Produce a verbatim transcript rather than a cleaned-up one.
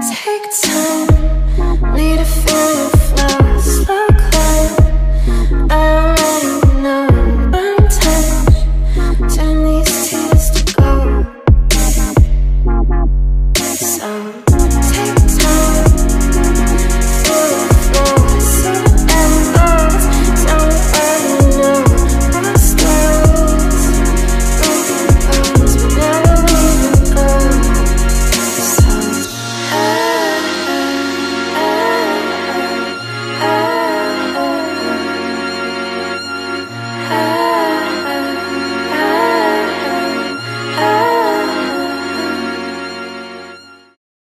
Take time.